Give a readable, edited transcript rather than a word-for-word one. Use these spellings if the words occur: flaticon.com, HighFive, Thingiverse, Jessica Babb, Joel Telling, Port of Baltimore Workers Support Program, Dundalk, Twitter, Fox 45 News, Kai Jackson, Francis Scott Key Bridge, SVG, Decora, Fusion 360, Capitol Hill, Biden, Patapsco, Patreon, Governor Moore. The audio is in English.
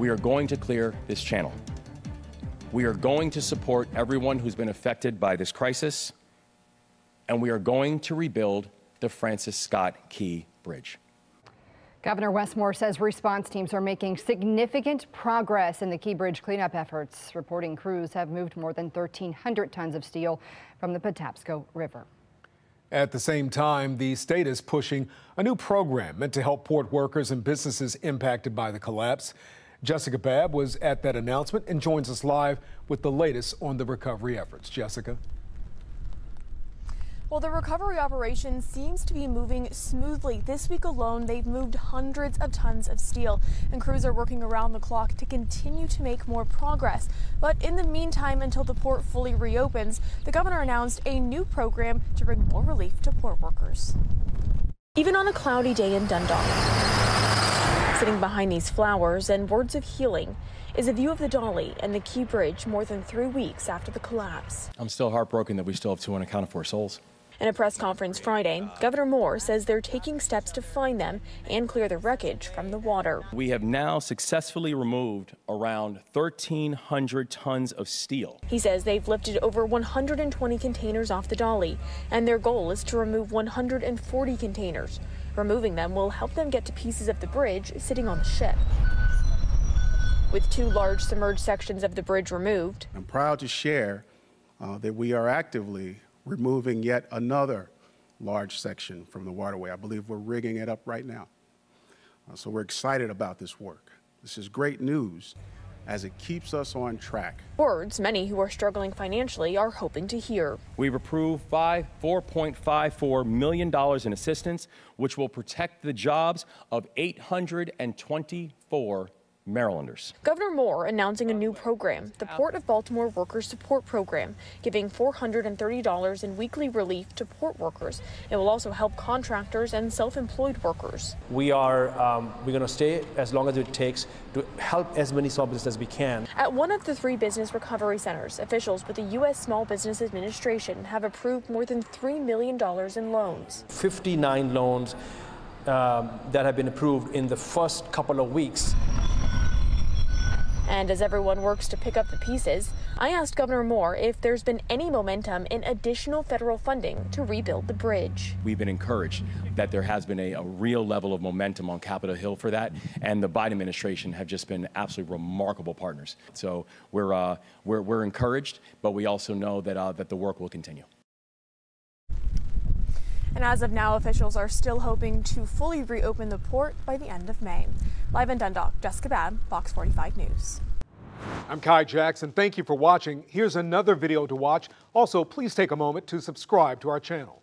We are going to clear this channel. We are going to support everyone who's been affected by this crisis, and we are going to rebuild the Francis Scott Key Bridge. Governor Moore says response teams are making significant progress in the Key Bridge cleanup efforts, reporting crews have moved more than 1,300 tons of steel from the Patapsco River. At the same time, the state is pushing a new program meant to help port workers and businesses impacted by the collapse. Jessica Babb was at that announcement and joins us live with the latest on the recovery efforts. Jessica. Well, the recovery operation seems to be moving smoothly. This week alone, they've moved hundreds of tons of steel, and crews are working around the clock to continue to make more progress. But in the meantime, until the port fully reopens, the governor announced a new program to bring more relief to port workers. Even on a cloudy day in Dundalk, sitting behind these flowers and words of healing is a view of the Dolly and the Key Bridge more than 3 weeks after the collapse. I'm still heartbroken that we still have 2 unaccounted for souls. In a press conference Friday, Governor Moore says they're taking steps to find them and clear the wreckage from the water. We have now successfully removed around 1,300 tons of steel. He says they've lifted over 120 containers off the Dolly, and their goal is to remove 140 containers. Removing them will help them get to pieces of the bridge sitting on the ship. With 2 large submerged sections of the bridge removed, I'm proud to share that we are actively removing yet another large section from the waterway. I believe we're rigging it up right now. So we're excited about this work. This is great news as it keeps us on track. Words many who are struggling financially are hoping to hear. We've approved $4.54 million in assistance, which will protect the jobs of 824 Marylanders. Governor Moore announcing a new program, the Port of Baltimore Workers Support Program, giving $430 in weekly relief to port workers. It will also help contractors and self-employed workers. We are we're going to stay as long as it takes to help as many small businesses as we can. At one of the 3 business recovery centers, officials with the U.S. Small Business Administration have approved more than $3 million in loans. 59 loans that have been approved in the first couple of weeks. And as everyone works to pick up the pieces, I asked Governor Moore if there's been any momentum in additional federal funding to rebuild the bridge. We've been encouraged that there has been a real level of momentum on Capitol Hill for that, and the Biden administration have just been absolutely remarkable partners. So we're encouraged, but we also know that the work will continue. And as of now, officials are still hoping to fully reopen the port by the end of May. Live in Dundalk, Jessica Babb, Fox 45 News. I'm Kai Jackson. Thank you for watching. Here's another video to watch. Also, please take a moment to subscribe to our channel.